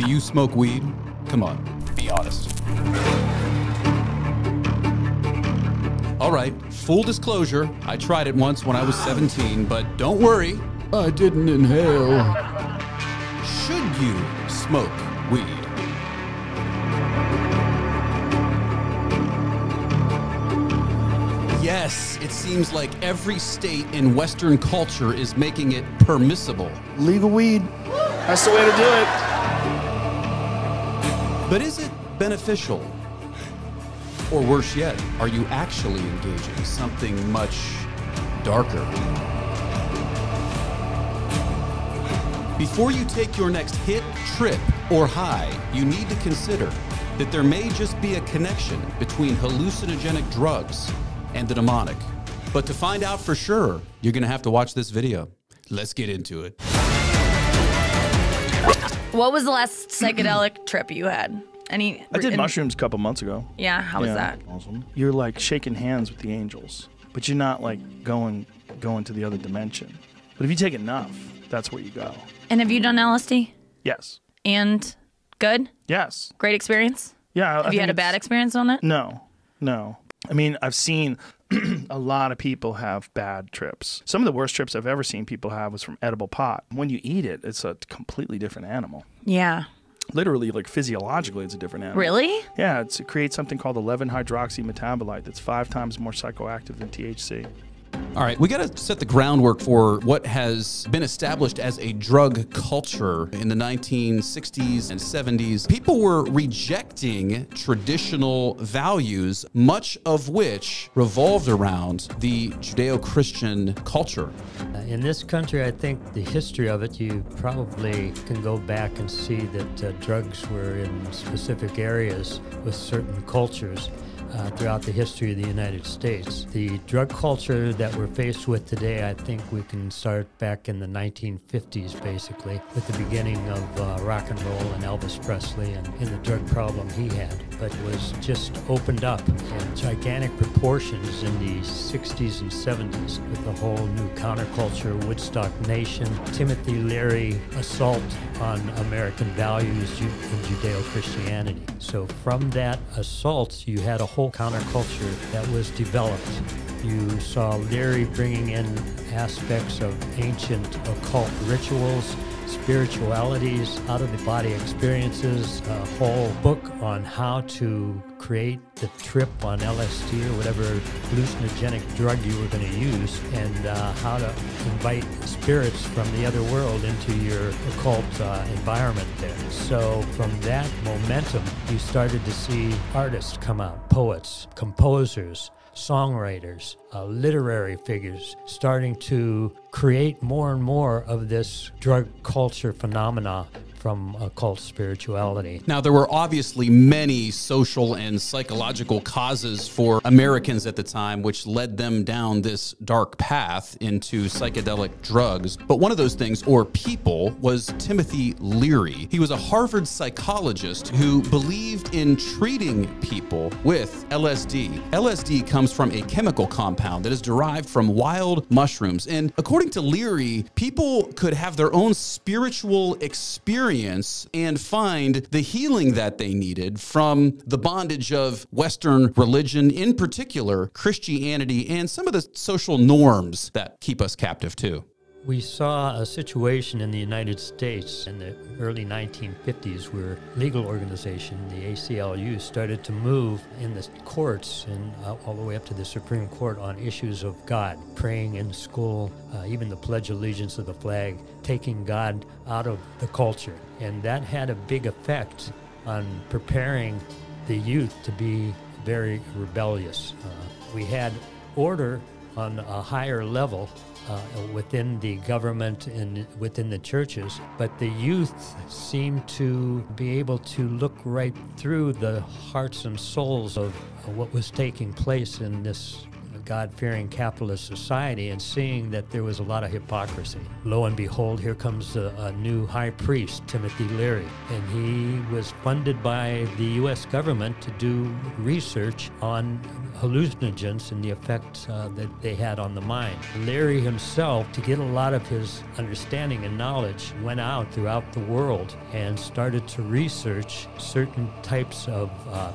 Do you smoke weed? Come on, be honest. All right, full disclosure, I tried it once when I was 17, but don't worry, I didn't inhale. Should you smoke weed? Yes, it seems like every state in Western culture is making it permissible. Legal weed. That's the way to do it. But is it beneficial? Or worse yet, are you actually engaging something much darker? Before you take your next hit, trip, or high, you need to consider that there may just be a connection between hallucinogenic drugs and the demonic. But to find out for sure, you're gonna have to watch this video. Let's get into it. What was the last psychedelic trip you had? I did mushrooms a couple months ago. Yeah, how was that? Awesome. You're like shaking hands with the angels, but you're not like going to the other dimension. But if you take enough, that's where you go. And have you done LSD? Yes. And good? Yes. Great experience? Yeah. Have you had a bad experience on it? No, no. I mean, I've seen a lot of people have bad trips. Some of the worst trips I've ever seen people have was from edible pot. When you eat it, it's a completely different animal. Yeah. Literally, like physiologically, it's a different animal. Really? Yeah, it creates something called 11-hydroxy metabolite that's 5 times more psychoactive than THC. All right, we got to set the groundwork for what has been established as a drug culture in the 1960s and 70s. People were rejecting traditional values, much of which revolved around the Judeo-Christian culture. In this country, I think the history of it, you probably can go back and see that drugs were in specific areas with certain cultures. Throughout the history of the United States. The drug culture that we're faced with today, I think we can start back in the 1950s, basically, with the beginning of rock and roll and Elvis Presley and the drug problem he had. But it was just opened up in gigantic proportions in the 60s and 70s with the whole new counterculture, Woodstock Nation, Timothy Leary assault on American values in Judeo-Christianity. So from that assault, you had a whole counterculture that was developed. You saw Leary bringing in aspects of ancient occult rituals, spiritualities, out-of-the-body experiences, a whole book on how to create the trip on LSD or whatever hallucinogenic drug you were going to use, and how to invite spirits from the other world into your occult environment there. So from that momentum, you started to see artists come out, poets, composers, songwriters, literary figures, starting to create more and more of this drug culture phenomena from occult spirituality. Now, there were obviously many social and psychological causes for Americans at the time, which led them down this dark path into psychedelic drugs. But one of those things, or people, was Timothy Leary. He was a Harvard psychologist who believed in treating people with LSD. LSD comes from a chemical compound that is derived from wild mushrooms. And according to Leary, people could have their own spiritual experience and find the healing that they needed from the bondage of Western religion, in particular Christianity, and some of the social norms that keep us captive too. We saw a situation in the United States in the early 1950s where legal organization, the ACLU, started to move in the courts and all the way up to the Supreme Court on issues of God, praying in school, even the Pledge of Allegiance to the flag, taking God out of the culture. And that had a big effect on preparing the youth to be very rebellious. We had order on a higher level within the government and within the churches, but the youth seem to be able to look right through the hearts and souls of what was taking place in this God-fearing capitalist society and seeing that there was a lot of hypocrisy. Lo and behold, here comes a new high priest, Timothy Leary, and he was funded by the U.S. government to do research on hallucinogens and the effect that they had on the mind. Leary himself, to get a lot of his understanding and knowledge, went out throughout the world and started to research certain types of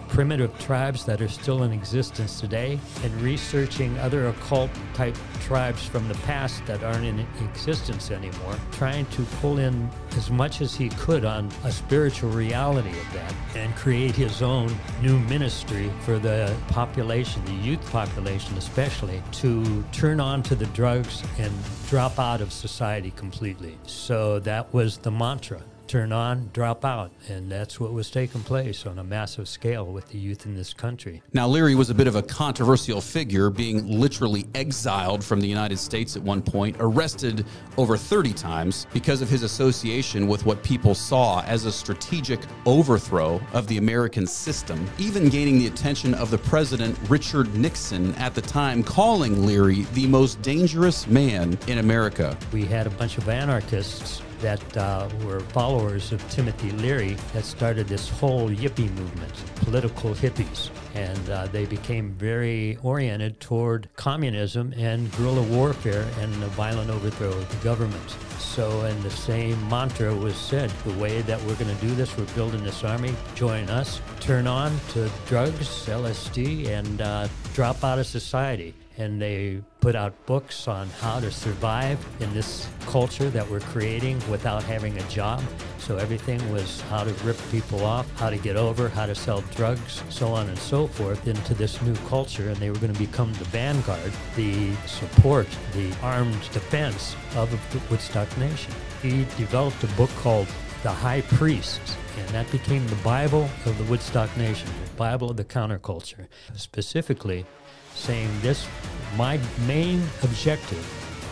primitive tribes that are still in existence today, and researching other occult type tribes from the past that aren't in existence anymore, trying to pull in as much as he could on a spiritual reality of that and create his own new ministry for the population, the youth population especially, to turn on to the drugs and drop out of society completely. So that was the mantra. Turn on, drop out, and that's what was taking place on a massive scale with the youth in this country. Now, Leary was a bit of a controversial figure, being literally exiled from the United States at one point, arrested over 30 times because of his association with what people saw as a strategic overthrow of the American system, even gaining the attention of the president, Richard Nixon, at the time, calling Leary the most dangerous man in America. We had a bunch of anarchists that were followers of Timothy Leary that started this whole hippie movement, political hippies. And they became very oriented toward communism and guerrilla warfare and the violent overthrow of the government. So, and the same mantra was said, the way that we're going to do this, we're building this army, join us, turn on to drugs, LSD, and drop out of society. And they put out books on how to survive in this culture that we're creating without having a job. So everything was how to rip people off, how to get over, how to sell drugs, so on and so forth, into this new culture. And they were going to become the vanguard, the support, the armed defense of the Woodstock Nation. He developed a book called The High Priest, and that became the Bible of the Woodstock Nation, the Bible of the counterculture, specifically saying this, my main objective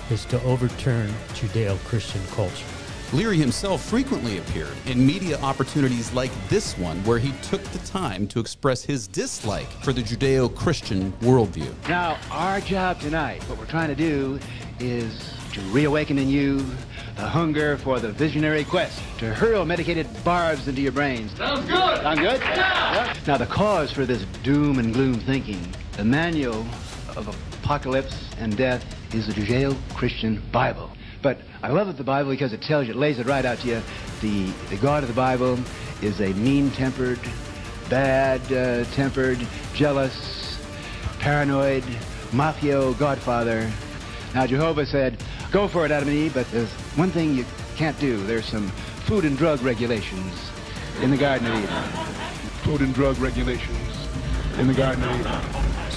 is to overturn Judeo-Christian culture. Leary himself frequently appeared in media opportunities like this one, where he took the time to express his dislike for the Judeo-Christian worldview. Now, our job tonight, what we're trying to do is to reawaken in you the hunger for the visionary quest, to hurl medicated barbs into your brains. Sounds good! Sound good? Yeah. Now, the cause for this doom and gloom thinking, the manual of apocalypse and death, is the Judeo-Christian Bible. But I love the Bible because it tells you, it lays it right out to you. The God of the Bible is a mean-tempered, bad-tempered, jealous, paranoid, mafio godfather. Now, Jehovah said, go for it, Adam and Eve, but there's one thing you can't do. There's some food and drug regulations in the Garden of Eden. Food and drug regulations in the Garden of Eden.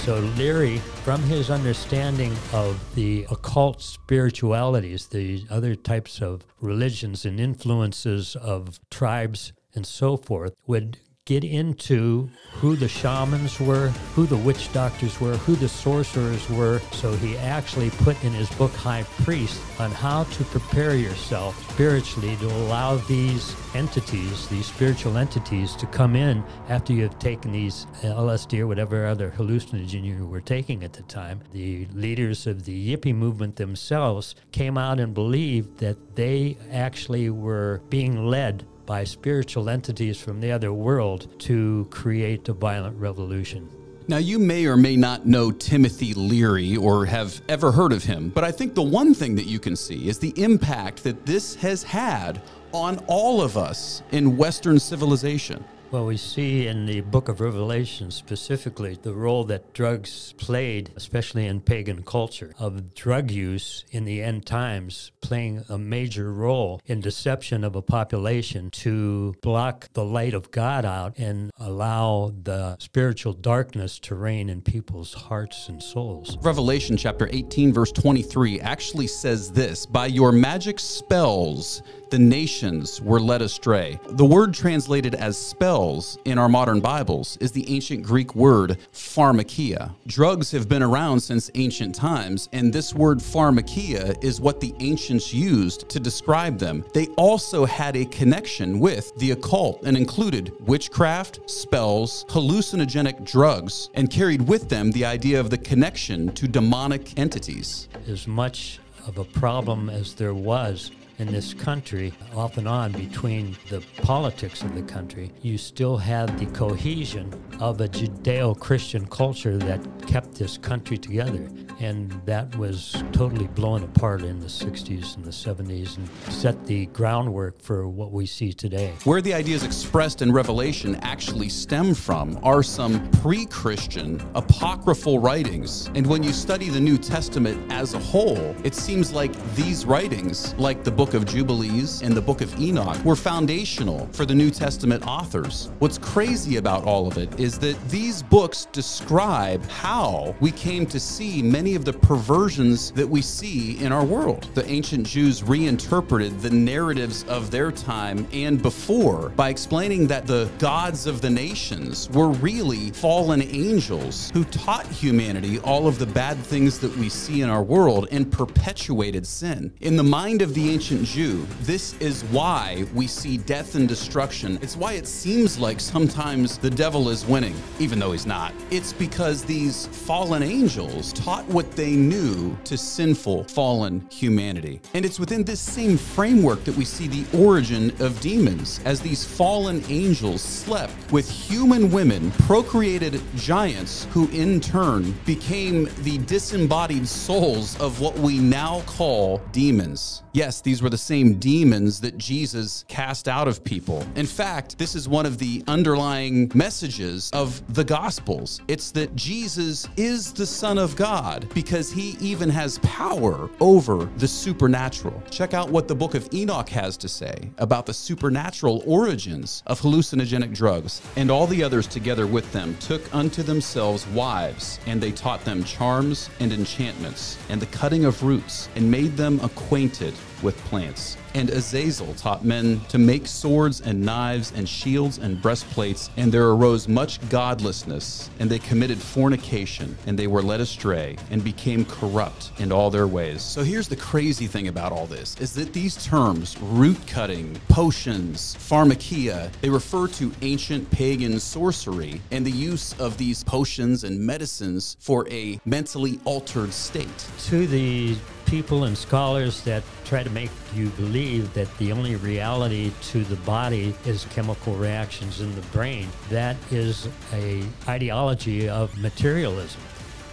So Leary, from his understanding of the occult spiritualities, the other types of religions and influences of tribes and so forth, would get into who the shamans were, who the witch doctors were, who the sorcerers were. So he actually put in his book, High Priest, on how to prepare yourself spiritually to allow these entities, these spiritual entities, to come in after you have taken these LSD or whatever other hallucinogen you were taking at the time. The leaders of the hippie movement themselves came out and believed that they actually were being led by spiritual entities from the other world to create a violent revolution. Now, you may or may not know Timothy Leary or have ever heard of him, but I think the one thing that you can see is the impact that this has had on all of us in Western civilization. Well, we see in the Book of Revelation specifically the role that drugs played, especially in pagan culture, of drug use in the end times playing a major role in deception of a population to block the light of God out and allow the spiritual darkness to reign in people's hearts and souls. Revelation chapter 18, verse 23 actually says this, by your magic spells the nations were led astray. The word translated as spells in our modern Bibles is the ancient Greek word pharmakia. Drugs have been around since ancient times, and this word pharmakia is what the ancients used to describe them. They also had a connection with the occult and included witchcraft, spells, hallucinogenic drugs, and carried with them the idea of the connection to demonic entities. As much of a problem as there was in this country, off and on between the politics of the country, you still had the cohesion of a Judeo-Christian culture that kept this country together. And that was totally blown apart in the 60s and the 70s and set the groundwork for what we see today. Where the ideas expressed in Revelation actually stem from are some pre-Christian, apocryphal writings. And when you study the New Testament as a whole, it seems like these writings, like the Book of Jubilees and the Book of Enoch, were foundational for the New Testament authors. What's crazy about all of it is that these books describe how we came to see many of the perversions that we see in our world. The ancient Jews reinterpreted the narratives of their time and before by explaining that the gods of the nations were really fallen angels who taught humanity all of the bad things that we see in our world and perpetuated sin. In the mind of the ancient Jew, this is why we see death and destruction. It's why it seems like sometimes the devil is winning, even though he's not. It's because these fallen angels taught what they knew to sinful, fallen humanity. And it's within this same framework that we see the origin of demons, as these fallen angels slept with human women, procreated giants, who in turn became the disembodied souls of what we now call demons. Yes, these were the same demons that Jesus cast out of people. In fact, this is one of the underlying messages of the Gospels. It's that Jesus is the Son of God, because he even has power over the supernatural. Check out what the Book of Enoch has to say about the supernatural origins of hallucinogenic drugs. And all the others together with them took unto themselves wives, and they taught them charms and enchantments and the cutting of roots, and made them acquainted with plants. And Azazel taught men to make swords and knives and shields and breastplates, and there arose much godlessness, and they committed fornication, and they were led astray, and became corrupt in all their ways. So here's the crazy thing about all this, is that these terms, root cutting, potions, pharmakia, they refer to ancient pagan sorcery and the use of these potions and medicines for a mentally altered state. To the people and scholars that try to make you believe that the only reality to the body is chemical reactions in the brain, that is a ideology of materialism.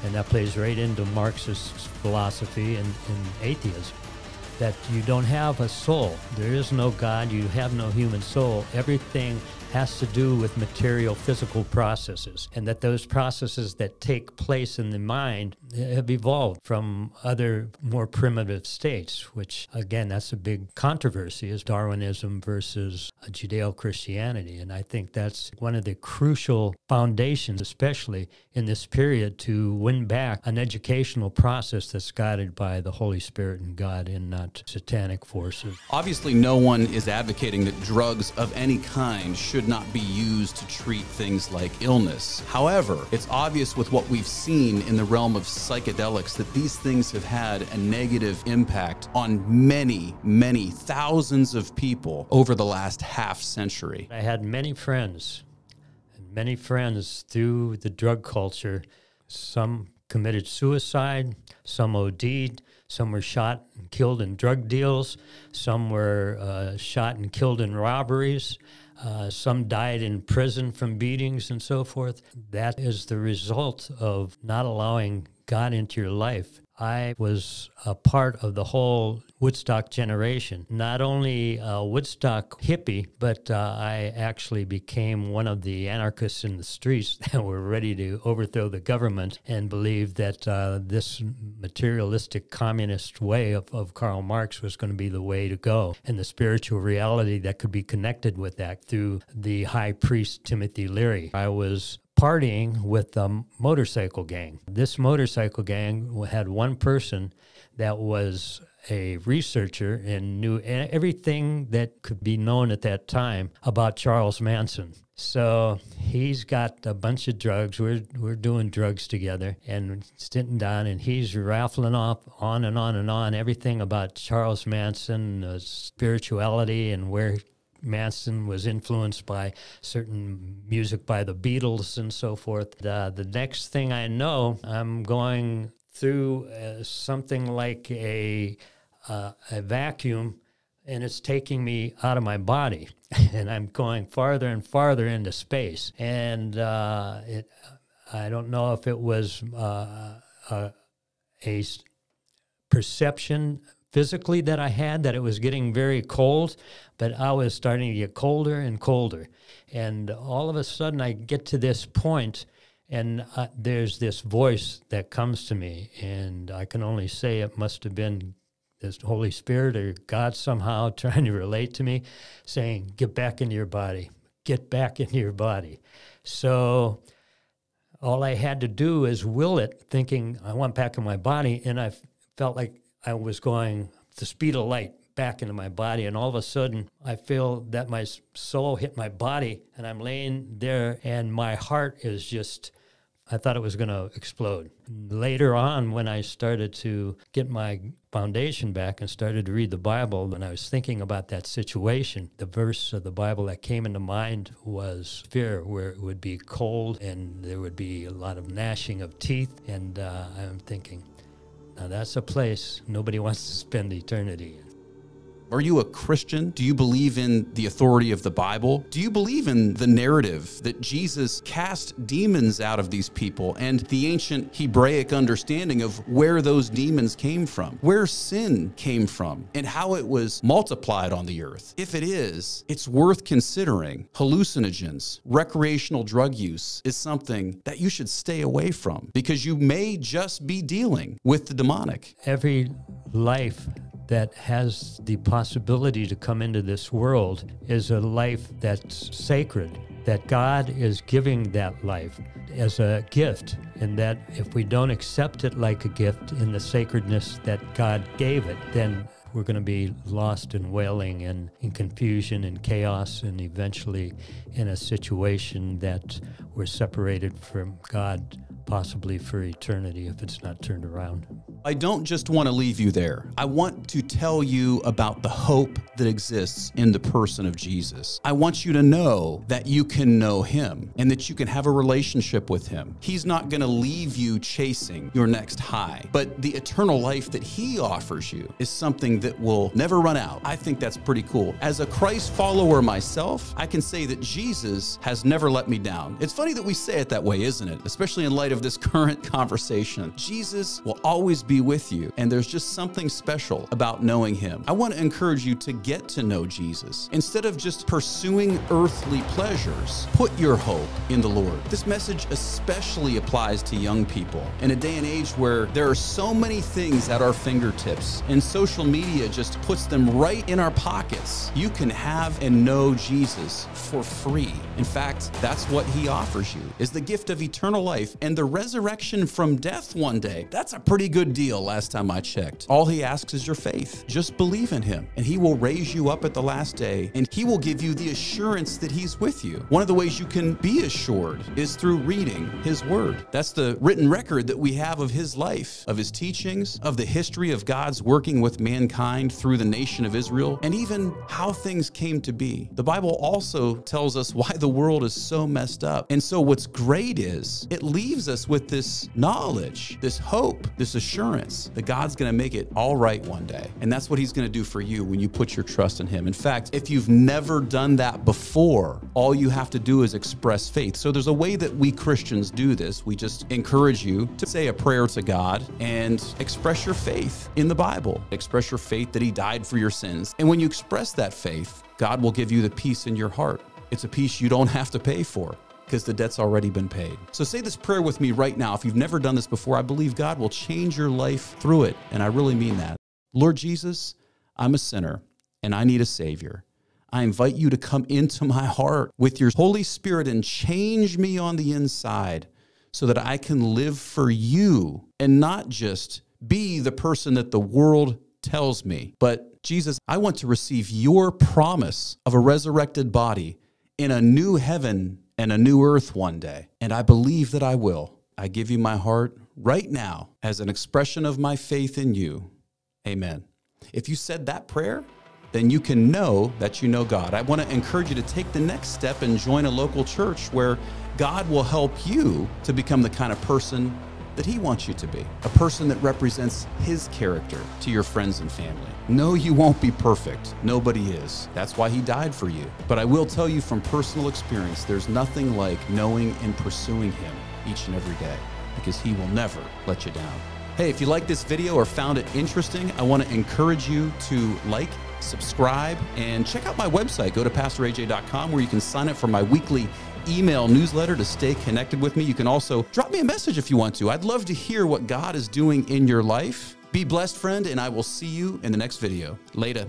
And that plays right into Marxist philosophy and atheism, that you don't have a soul. There is no God, you have no human soul. Everything has to do with material, physical processes, and that those processes that take place in the mind have evolved from other more primitive states, which, again, that's a big controversy, is Darwinism versus Judeo-Christianity. And I think that's one of the crucial foundations, especially in this period, to win back an educational process that's guided by the Holy Spirit and God and not satanic forces. Obviously, no one is advocating that drugs of any kind should not be used to treat things like illness. However, it's obvious with what we've seen in the realm of psychedelics that these things have had a negative impact on many, many thousands of people over the last half century. I had many friends through the drug culture. Some committed suicide, some OD'd, some were shot and killed in drug deals, some were shot and killed in robberies. Some died in prison from beatings and so forth. That is the result of not allowing God into your life. I was a part of the whole Woodstock generation, not only a Woodstock hippie, but I actually became one of the anarchists in the streets that were ready to overthrow the government and believed that this materialistic communist way of Karl Marx was going to be the way to go, and the spiritual reality that could be connected with that through the High Priest Timothy Leary. I was partying with a motorcycle gang. This motorcycle gang had one person that was a researcher and knew everything that could be known at that time about Charles Manson. So he's got a bunch of drugs. We're doing drugs together and sitting down, and he's raffling off on and on and on everything about Charles Manson, spirituality, and where Manson was influenced by certain music by the Beatles and so forth. The next thing I know, I'm going through something like a vacuum, and it's taking me out of my body, and I'm going farther and farther into space. And I don't know if it was a perception physically that I had that it was getting very cold, but I was starting to get colder and colder. And all of a sudden I get to this point, and there's this voice that comes to me, and I can only say it must have been this Holy Spirit or God somehow trying to relate to me, saying, get back into your body, get back into your body. So all I had to do is will it, thinking I went back in my body, and I felt like I was going the speed of light back into my body. And all of a sudden I feel that my soul hit my body, and I'm laying there, and my heart is just, I thought it was going to explode. Later on, when I started to get my foundation back and started to read the Bible, when I was thinking about that situation, the verse of the Bible that came into mind was fear, where it would be cold and there would be a lot of gnashing of teeth. And I'm thinking, now that's a place nobody wants to spend eternity in. Are you a Christian? Do you believe in the authority of the Bible? Do you believe in the narrative that Jesus cast demons out of these people, and the ancient Hebraic understanding of where those demons came from, where sin came from, and how it was multiplied on the earth? If it is, it's worth considering. Hallucinogens, recreational drug use is something that you should stay away from, because you may just be dealing with the demonic. Every life that has the possibility to come into this world is a life that's sacred, that God is giving that life as a gift, and that if we don't accept it like a gift in the sacredness that God gave it, then we're going to be lost in wailing and in confusion and chaos, and eventually in a situation that we're separated from God, possibly for eternity if it's not turned around. I don't just want to leave you there. I want to tell you about the hope that exists in the person of Jesus. I want you to know that you can know him and that you can have a relationship with him. He's not going to leave you chasing your next high, but the eternal life that he offers you is something that will never run out. I think that's pretty cool. As a Christ follower myself, I can say that Jesus has never let me down. It's funny that we say it that way, isn't it? Especially in light of this current conversation. Jesus will always be with you, and there's just something special about knowing him. I want to encourage you to get to know Jesus. Instead of just pursuing earthly pleasures, put your hope in the Lord. This message especially applies to young people in a day and age where there are so many things at our fingertips, and social media just puts them right in our pockets. You can have and know Jesus for free. In fact, that's what he offers you, is the gift of eternal life and the resurrection from death one day. That's a pretty good deal last time I checked. All he asks is your faith. Just believe in him, and he will raise you up at the last day, and he will give you the assurance that he's with you. One of the ways you can be assured is through reading his word. That's the written record that we have of his life, of his teachings, of the history of God's working with mankind through the nation of Israel, and even how things came to be. The Bible also tells us why the world is so messed up. And so what's great is it leaves us with this knowledge, this hope, this assurance that God's going to make it all right one day. And that's what he's going to do for you when you put your trust in him. In fact, if you've never done that before, all you have to do is express faith. So there's a way that we Christians do this. We just encourage you to say a prayer to God and express your faith in the Bible. Express your faith that he died for your sins. And when you express that faith, God will give you the peace in your heart. It's a peace you don't have to pay for, because the debt's already been paid. So say this prayer with me right now. If you've never done this before, I believe God will change your life through it, and I really mean that. Lord Jesus, I'm a sinner, and I need a Savior. I invite you to come into my heart with your Holy Spirit and change me on the inside so that I can live for you and not just be the person that the world tells me. But Jesus, I want to receive your promise of a resurrected body in a new heaven and a new earth one day. And I believe that I will. I give you my heart right now as an expression of my faith in you. Amen. If you said that prayer, then you can know that you know God. I want to encourage you to take the next step and join a local church where God will help you to become the kind of person that He wants you to be, a person that represents His character to your friends and family. No, you won't be perfect. Nobody is. That's why He died for you. But I will tell you from personal experience, there's nothing like knowing and pursuing Him each and every day, because He will never let you down. Hey, if you like this video or found it interesting, I want to encourage you to like, subscribe, and check out my website. Go to pastoraj.com where you can sign up for my weekly email newsletter to stay connected with me. You can also drop me a message if you want to. I'd love to hear what God is doing in your life. Be blessed, friend, and I will see you in the next video. Later.